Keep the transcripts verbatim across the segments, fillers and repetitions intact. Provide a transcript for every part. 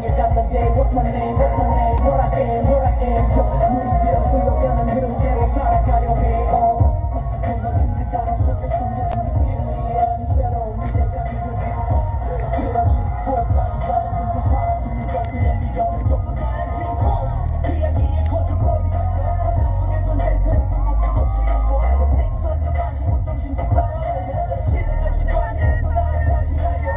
you got the day. What's my name? What's my name? What I am, what I am. Yo, 우리 길을 흘러가는 흐름대로 살아가려 해. 건너뛰는 단어 속에 숨겨진 느낌이 아닌 새로운 미래가 그들이 길어진 볼 다시 가려진 그 사라진 것 그래 네가 왜 전부 나의 주인 이야기의 거듭머리 바닥 속에 존재해 손목도 없이 한번 냉수한 적 안심고 정신도 파괴해 시대가 지나가는 나를 다시 살려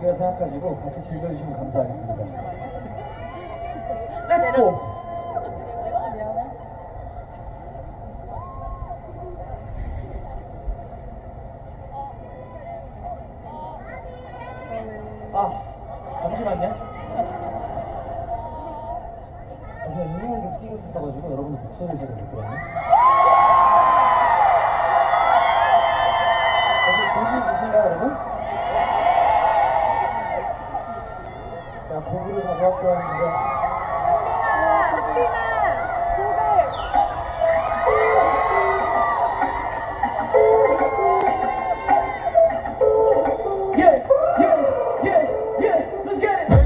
생각하시고 같이 즐겨주시면 감사하겠습니다. Let's go! 아, 잠시만요. 아, 제가 유명한 계속 끼고 있었어가지고 여러분들 목소리를 제가 못 들었네. 어떻게 정신이 계신가요, 여러분? 고기를 가져왔어야 하는데 고기나! 고기나! 고기! 예! 예! 예! 예! Let's get it! Hey!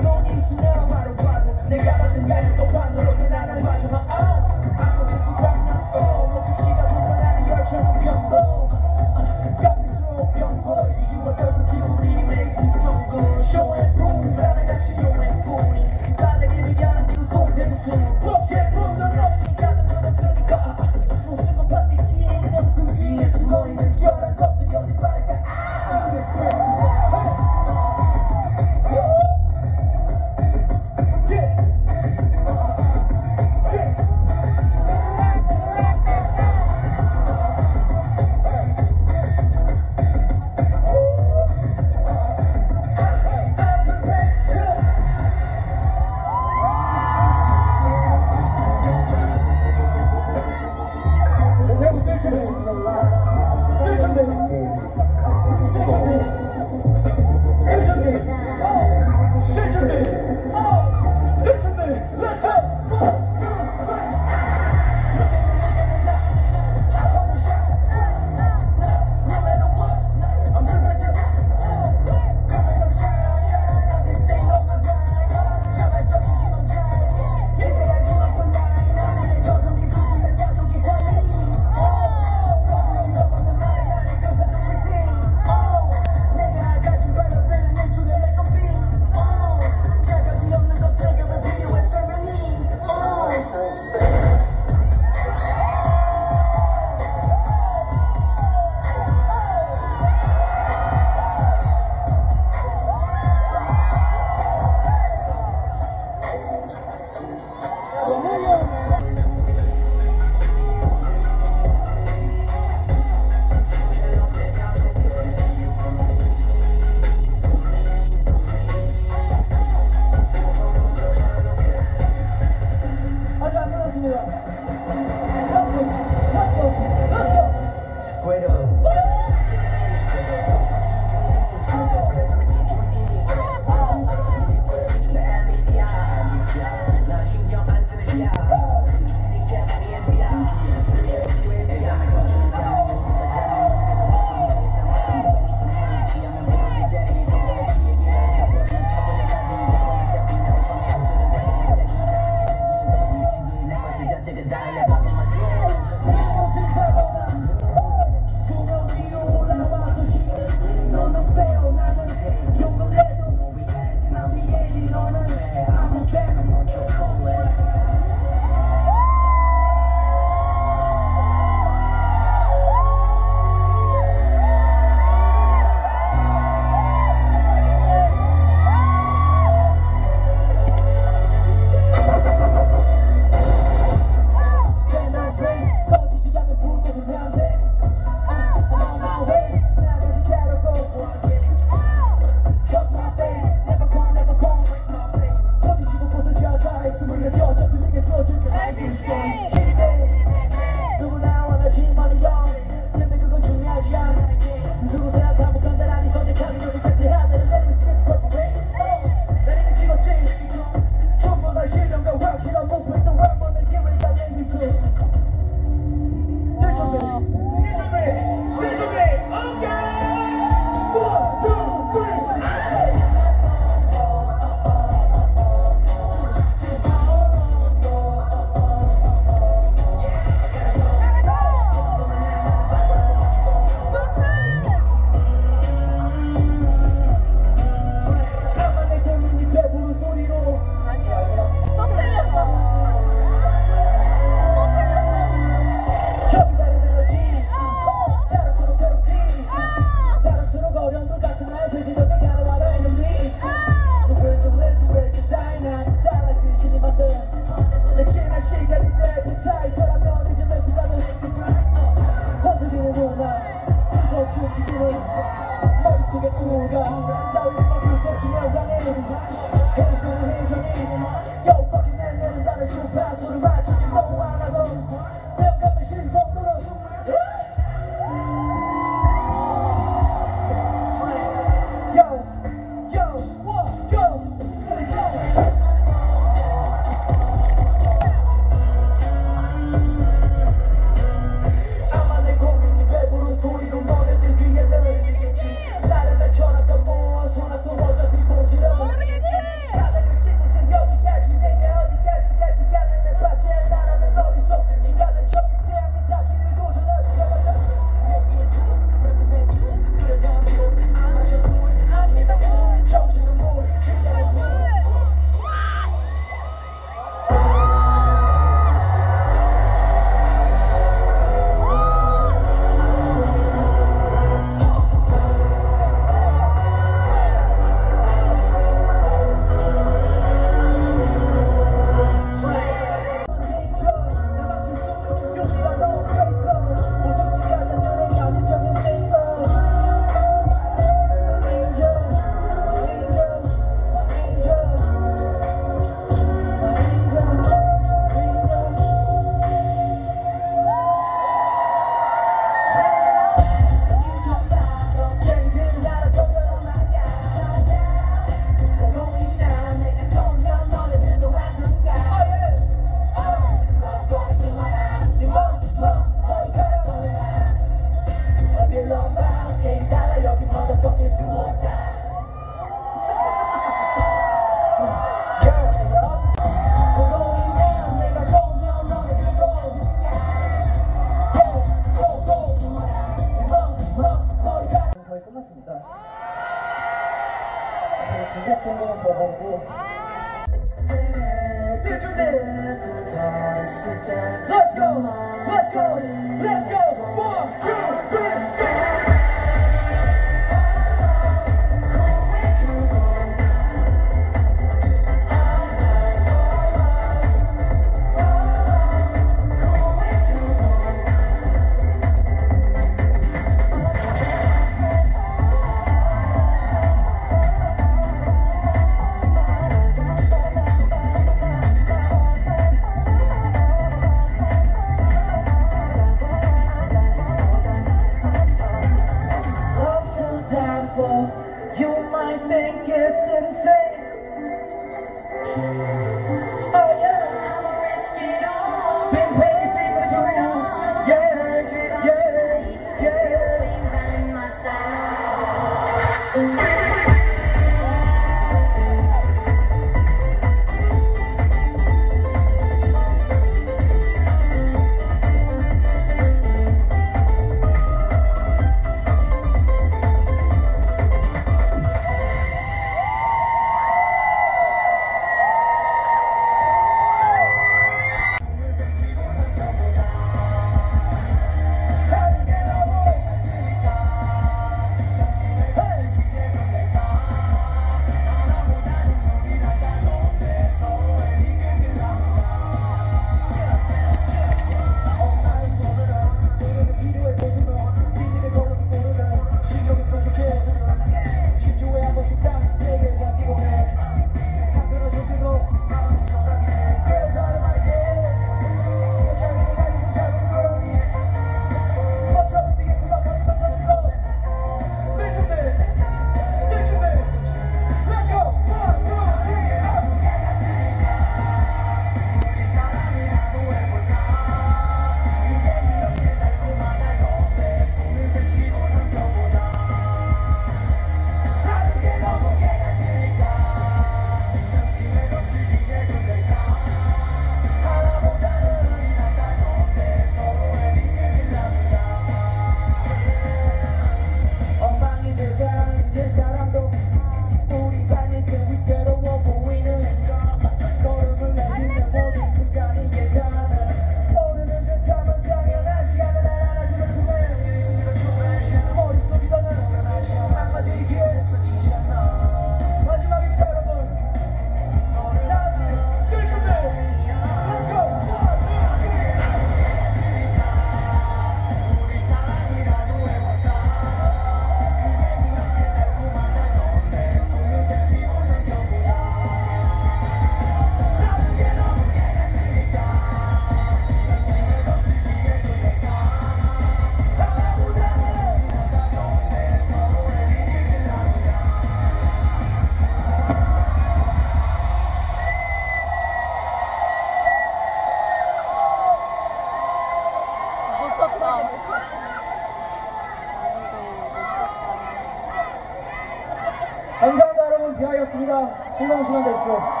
감사합니다 여러분. 비하였습니다. 즐거운 시간 되십시오.